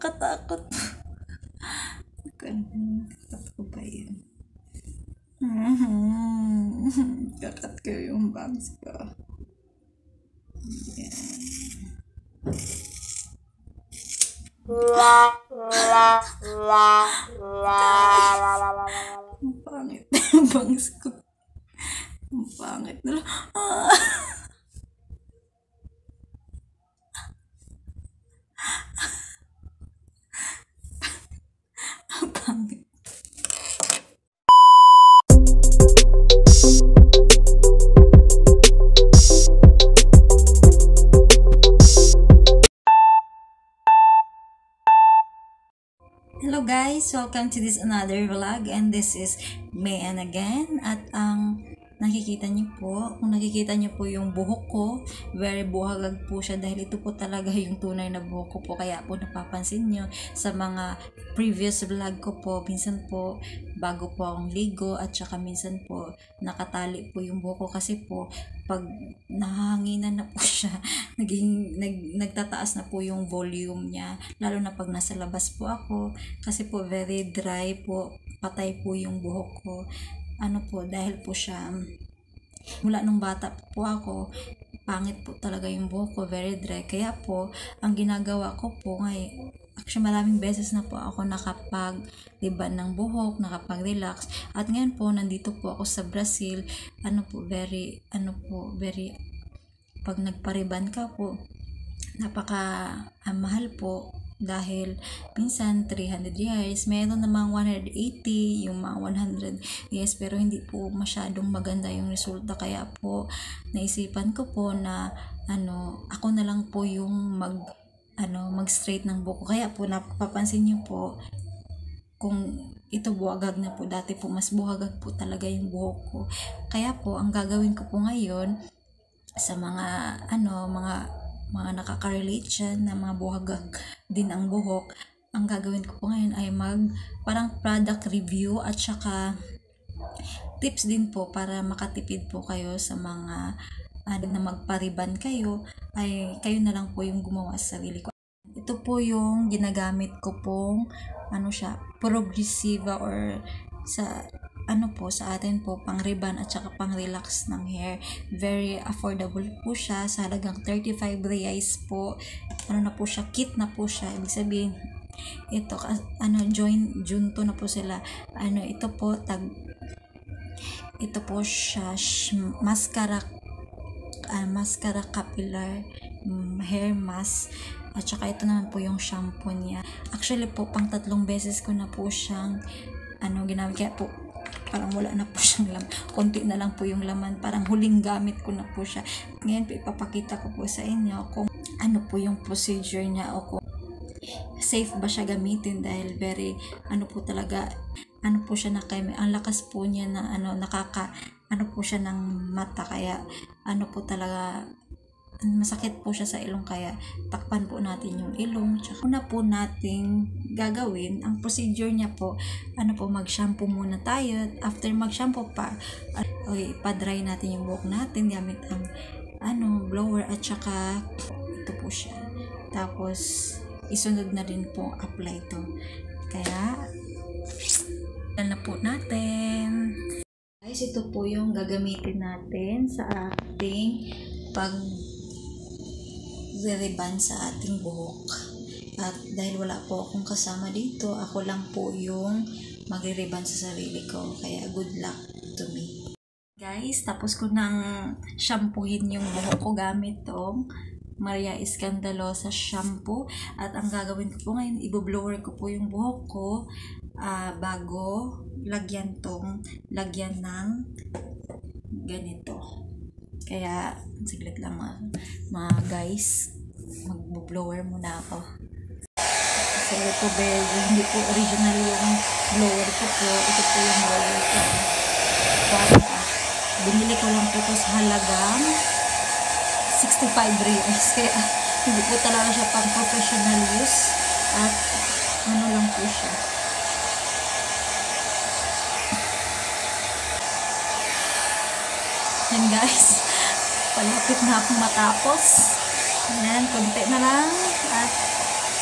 Nakakatakot. Nakakatakot ba yun? Kakat ko yung bags ko. Yan. Ang pangit na yung bags ko. Ang pangit na lang. Hello guys, welcome to this another vlog, and this is Mayan again. At ang nakikita niyo po, kung nakikita niyo po yung buhok ko, very buhagag po siya dahil ito po talaga yung tunay na buhok ko po. Kaya po napapansin niyo sa mga previous vlog ko po, minsan po bago po akong ligo at saka minsan po nakatali po yung buhok ko kasi po pag nahanginan na po siya, nagtataas na po yung volume niya, lalo na pag nasa labas po ako kasi po very dry po, patay po yung buhok ko. Ano po, dahil po siya, mula nung bata po ako, pangit po talaga yung buhok ko, very dry. Kaya po, ang ginagawa ko po ngayon, actually maraming beses na po ako nakapag-liban ng buhok, nakapag-relax. At ngayon po, nandito po ako sa Brazil, pag nagpariban ka po, napaka mahal po. Dahil minsan 300 reais, meron namang 180, yung mga 100 reais, pero hindi po masyadong maganda yung resulta. Kaya po naisipan ko po na ako na lang po yung mag-straight ng buhok. Kaya po napapansin niyo po kung ito buhagag na po, dati po mas buhagag po talaga yung buhok ko. Kaya po ang gagawin ko po ngayon sa mga nakaka-relate dyan na mga buhagag din ang buhok, ang gagawin ko po ngayon ay parang product review at saka tips din po para makatipid po kayo sa mga na magpariban kayo, ay kayo na lang po yung gumawa sa sarili ko. Ito po yung ginagamit ko pong progressiva or sa sa atin po, pang riban at saka pang relax ng hair. Very affordable po siya, sa halagang 35 reais po. Na po siya, kit na po siya. Ibig sabihin, ito, junto na po sila. Ito po siya, mascara capilar, hair mask. At saka ito naman po yung shampoo niya. Actually po, pang 3 beses ko na po siyang, ginamit. Kaya po, parang wala na po siyang laman. Konti na lang po yung laman. Parang huling gamit ko na po siya. Ngayon po, ipapakita ko po sa inyo kung ano po yung procedure niya o kung safe ba siya gamitin dahil very, ang lakas po niya na, ng mata. Kaya, masakit po siya sa ilong, kaya takpan po natin yung ilong. Tsaka una po natin gagawin ang procedure niya po, mag-shampoo muna tayo. After mag-shampoo ipa-dry natin yung buhok natin gamit ang blower at saka ito po siya. Tapos isunod na rin po apply to. Kaya dala na po natin. Guys, ito po yung gagamitin natin sa ating pag-riban sa ating buhok. At dahil wala po akong kasama dito, ako lang po yung magre-riban sa sarili ko. Kaya good luck to me. Guys, tapos ko nang shampooin yung buhok ko gamit tong Maria Escandalosa shampoo. At ang gagawin ko po ngayon, iboblower ko po yung buhok ko bago lagyan ng ganito. Kaya, siglit lang mga guys, mag-blower muna ako. Kasi ito hindi po original yung blower ko po. Ito po yung blower ko. Binili ko lang po ito sa halagang 65 reais. Kaya, hindi po talaga siya pang professional use. At, lang po siya. Yan guys. Palapit na akong matapos. Ayan, konti na lang at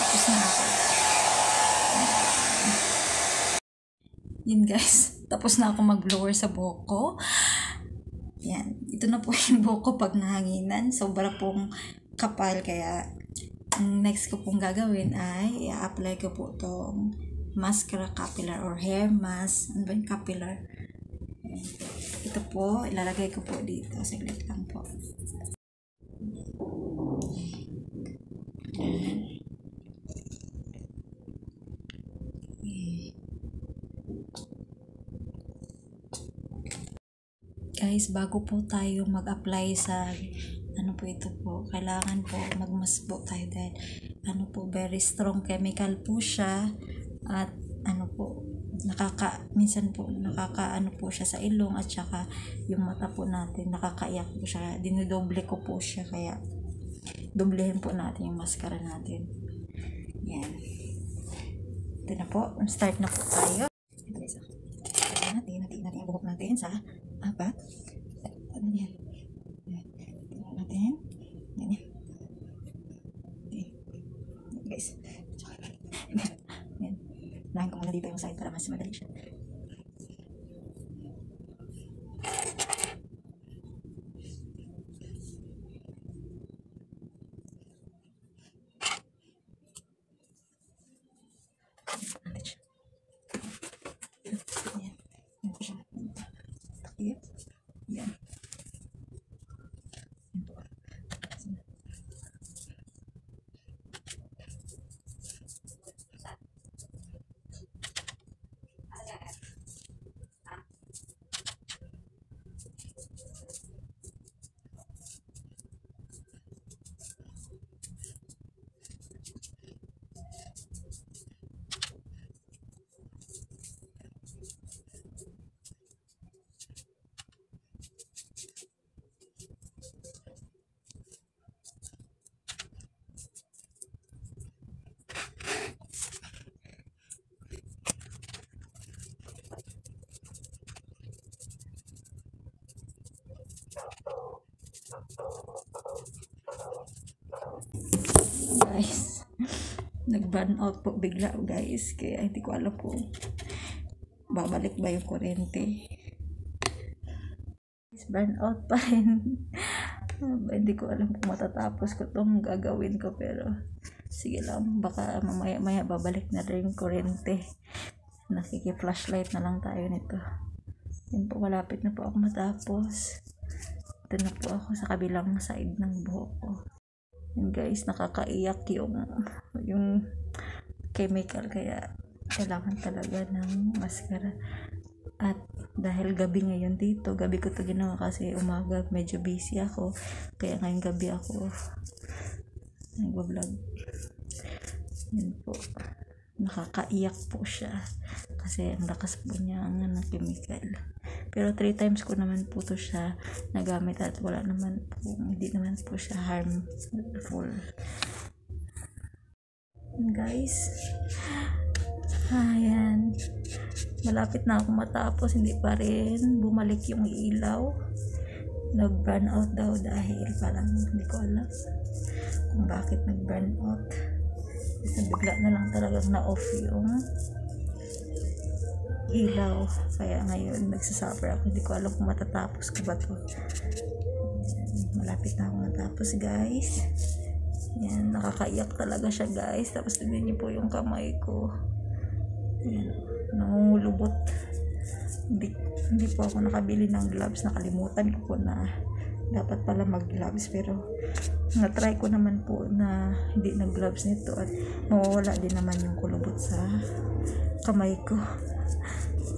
tapos na ako. Yun guys, tapos na ako mag-blower sa buhok ko. Yan, ito na po yung buhok ko pag nahanginan. Sobra pong kapal, kaya ang next ko pong gagawin ay i-apply ko po itong mascara capilar or hair mask. Ano ba yung capilar? Ito po, ilalagay ko po dito. Saglit lang po. Guys, bago po tayo mag-apply sa ano po ito po, kailangan po magmasbo tayo dahil ano po, very strong chemical po siya at ano po, minsan po nakakaano po siya sa ilong at saka yung mata po natin, nakakaiyak po siya. Dinidoble ko po siya, kaya doblehin po natin yung mascara natin. Yan. Ito na po, start na po tayo. Natin ang buhok natin sa apat. Ano yan? Tingnan natin. Ganyan. Okay. Guys. Yan. Lahan ko muna dito yung side para mas madali siya. Guys, nag-burn out po bigla guys, kaya hindi ko alam po babalik ba yung kurente. Burn out pa rin. Hindi ko alam kung matatapos ko itong gagawin ko, pero sige lang, baka mamaya maya babalik na rin yung kurente. Nakiki-flashlight na lang tayo nito. Yan po, malapit na po ako matapos. Ito na po ako sa kabilang side ng buhok ko. Yan guys, nakakaiyak yung chemical, kaya kailangan talaga ng mascara. At dahil gabi ngayon dito, gabi ko ito ginawa kasi umaga medyo busy ako, kaya ngayong gabi ako nagbablog. Yan po, nakakaiyak po siya kasi ang lakas po niya ng chemical. Pero 3 times ko naman po to siya nagamit at wala naman po, hindi naman po siya harmful. Guys, ayan, malapit na ako matapos, hindi pa rin bumalik yung ilaw. Nag-burn out daw dahil parang hindi ko alam kung bakit nag-burn out. Kasi bigla na lang talagang na-off yung ilaw, kaya ngayon nagsasuffer ako, hindi ko alam kung matatapos ko ba to. Malapit na ako matapos guys. Yan, nakakaiyak talaga siya guys. Tapos tignan niyo po yung kamay ko. Yan, nangungulubot. Hindi po ako nakabili ng gloves, nakalimutan ko po na dapat pala mag gloves, pero na-try ko naman po na hindi nag gloves nito at nawawala din naman yung kulubot sa kamay ko.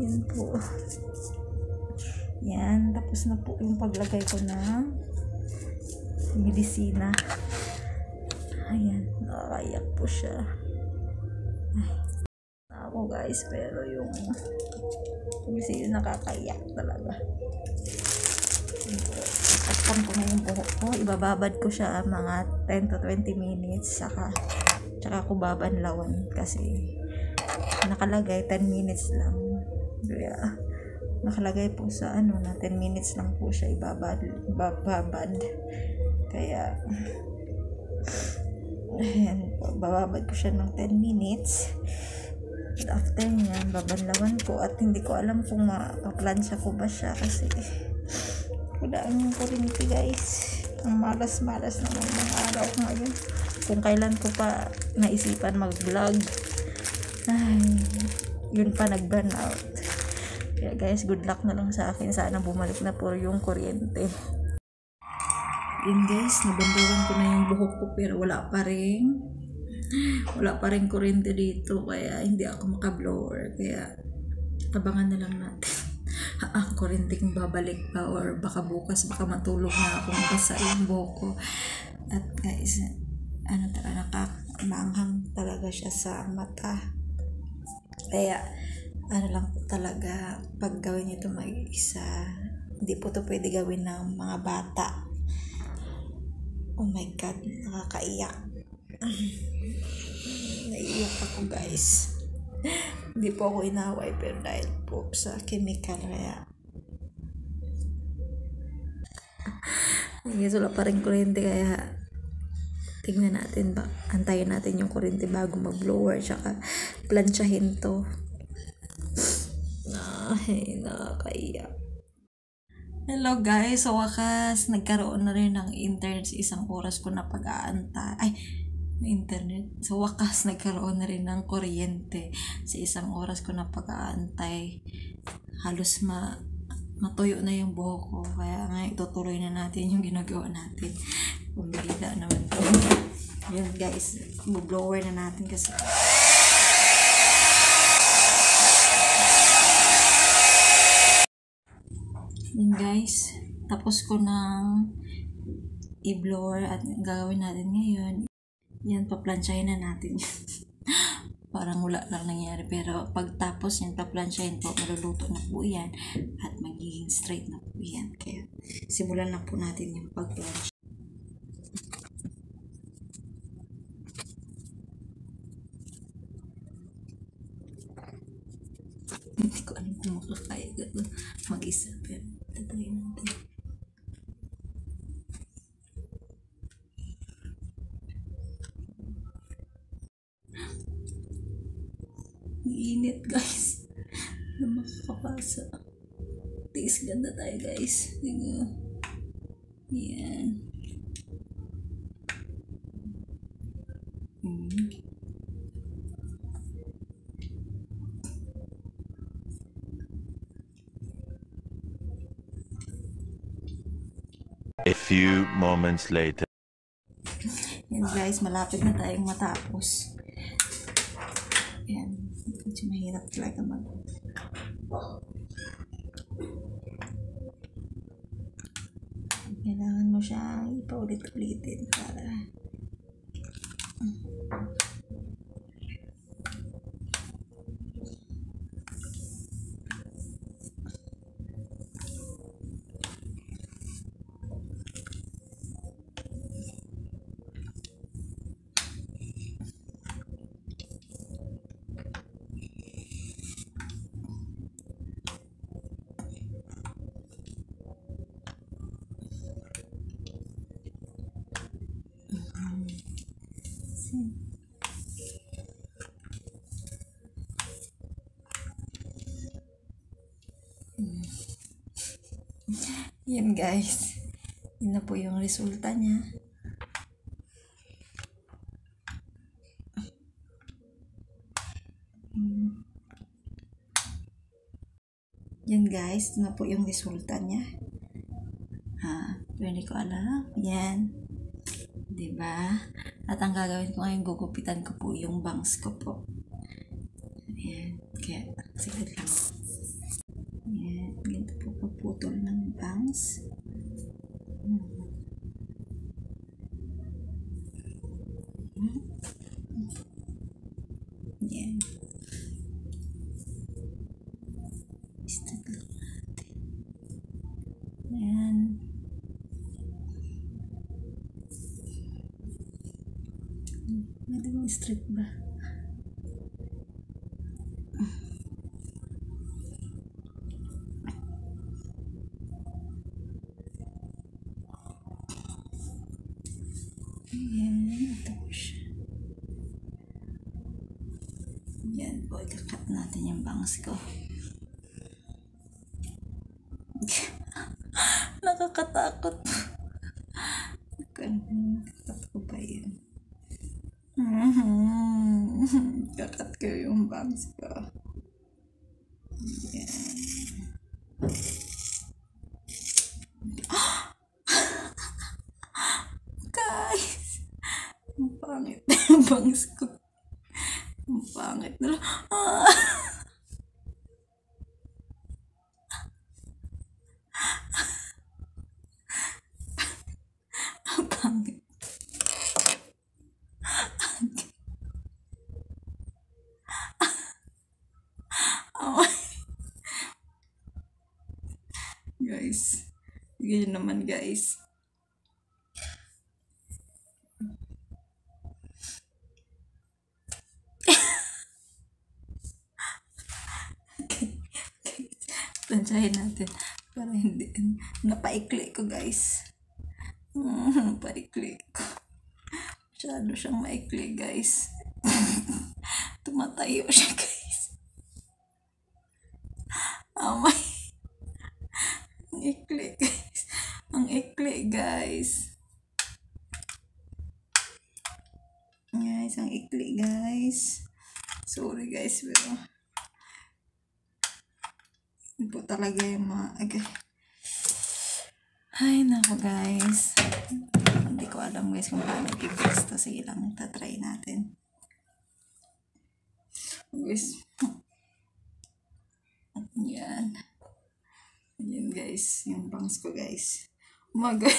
Yan po. Yan, tapos na po yung paglagay ko ng medisina. Ayan, nakakayak po siya. Ay, ako guys, pero yung medisina nakakayak talaga. Itakpan ko na yung buhok ko. Ibababad ko siya mga 10 to 20 minutes. Saka ko babanlawan kasi nakalagay 10 minutes lang. Yeah. Nakalagay po sa ano na 10 minutes lang po siya ibababad. Kaya ayan po, bababad ko siya ng 10 minutes. after niya babanlawan ko at hindi ko alam kung makaplansya ko ba siya kasi hulaan yung kurinti guys, ang malas naman ng araw ngayon kung kailan ko pa naisipan mag vlog. Ay, yun pa, nag burn out. Kaya guys, good luck na lang sa akin, sana bumalik na po yung kuryente. Yun guys, nabandawan ko na yung buhok ko pero wala pa rin kuryente dito kaya hindi ako makablower, kaya abangan na lang natin ang kuryente kung babalik pa or baka bukas, baka matulog na akong basa yung buhok ko. At guys, ano talaga, nakakamanghang talaga siya sa mata, kaya ano lang talaga, pag gawin nyo ito mag-isa, hindi po ito pwede gawin ng mga bata. Oh my god, nakakaiyak. Naiiyak ako guys. Hindi po ako inaway pero dahil po sa chemical, kaya wala pa rin kuryente, kaya tingnan natin, antayin natin yung kuryente bago mag-blower tsaka plansyahin to. Ay, nakakaiyak. Hello guys, sa wakas nagkaroon na rin ng internet. Isang oras ko na pag-aantay. Ay, internet. Sa wakas nagkaroon na rin ng kuryente. Sa isang oras ko na pag-aantay. Halos matuyo na yung buhok ko. Kaya nga itutuloy na natin yung ginagawa natin. Pumilita naman to. Yun guys, blower na natin kasi yun guys, tapos ko nang i-blower at gagawin natin ngayon yan, paplansyahin na natin. Parang wala lang nangyari pero pagtapos yan, paplansyahin po, maluluto na po yan at magiging straight na po yan, kaya simulan na po natin yung pagplansya. Hindi ko alam kung makakaya mag-isa pero tatry natin. Init guys. Na makakapasa. Tiis ganda tayo guys. Digo. Yan. A few moments later. Yan guys, malapit na tayong matapos. Yan, medyo mahirap talaga kailangan mo siya ipaulit-ulitin para yan guys, yun na po yung resulta niya. Yan guys, yun na po yung resulta niya. Hindi ko alam yan, diba? At ang gagawin ko ngayon, gugupitan ko po yung bangs ko po. Ayan. Kaya, sigit lang. Ayan. Ganito po pagputol ng bangs. Ayan. Istat lang natin. Ayan. Medyo straight ba? Ayan, ito po siya. Ayan po, ikat natin yung bangs ko. Nakakatakot. Kakat ko ba yun? Kakat ko yung bangs ko. Yeah. Guys, ang pangit na yung bangs ko. Ang pangit na lang. Guys, ganyan naman guys. Okay, tansyahin natin para hindi napaikli ko guys. Paikli ko. Masyado siyang maikli guys. Tumatayo siya guys. Amay. Ikli guys, ang ikli guys, guys ang ikli guys, sorry guys pero hindi po talaga yung mga okay. Ay naku guys, hindi ko alam guys kung paano i-fix to, sige lang tatry natin guys. Yan yun guys, yung bangs ko guys. Umaga.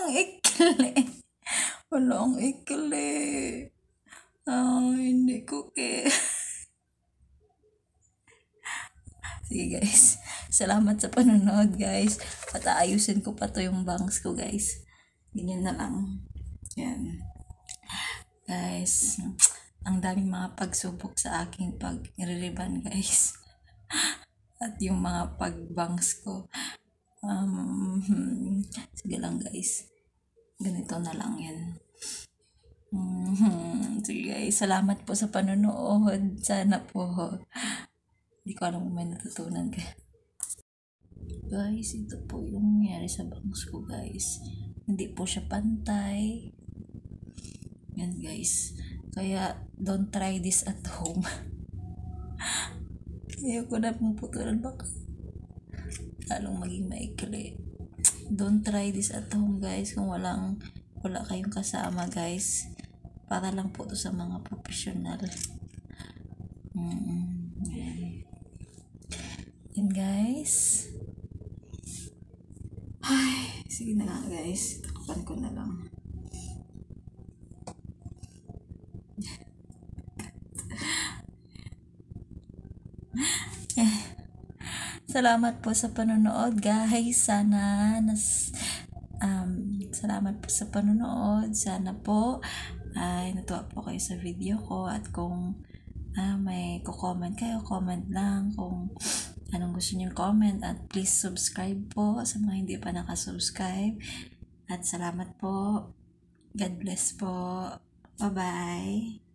Ang ikli. Wala ang ikli. Oh, hindi ko kaya. Sige guys. Salamat sa panonood guys. At aayusin ko pa to yung bangs ko guys. Ganyan na lang. Yan. Guys, ang daming mga pagsubok sa aking pag-reliban guys. At yung mga pagbangs ko. Sige lang guys. Ganito na lang yan. Sige guys. Salamat po sa panonood. Sana po. Hindi ko alam kung may natutunan ka. Guys, ito po yung nangyari sa bangs ko guys. Hindi po siya pantay. Yan guys. Kaya don't try this at home. Ayoko na pumuputulan baka lalong maging maikli. Don't try this at home guys kung wala kayong kasama guys, para lang po to sa mga professional. Yan guys. Ay, sige na lang guys, takupan ko na lang. Salamat po sa panonood guys. Sana salamat po sa panonood. Sana po ay natuwa po kayo sa video ko, at kung may ko-comment kayo, comment lang kung anong gusto niyo comment, at please subscribe po sa mga hindi pa naka-subscribe. At salamat po. God bless po. Bye-bye.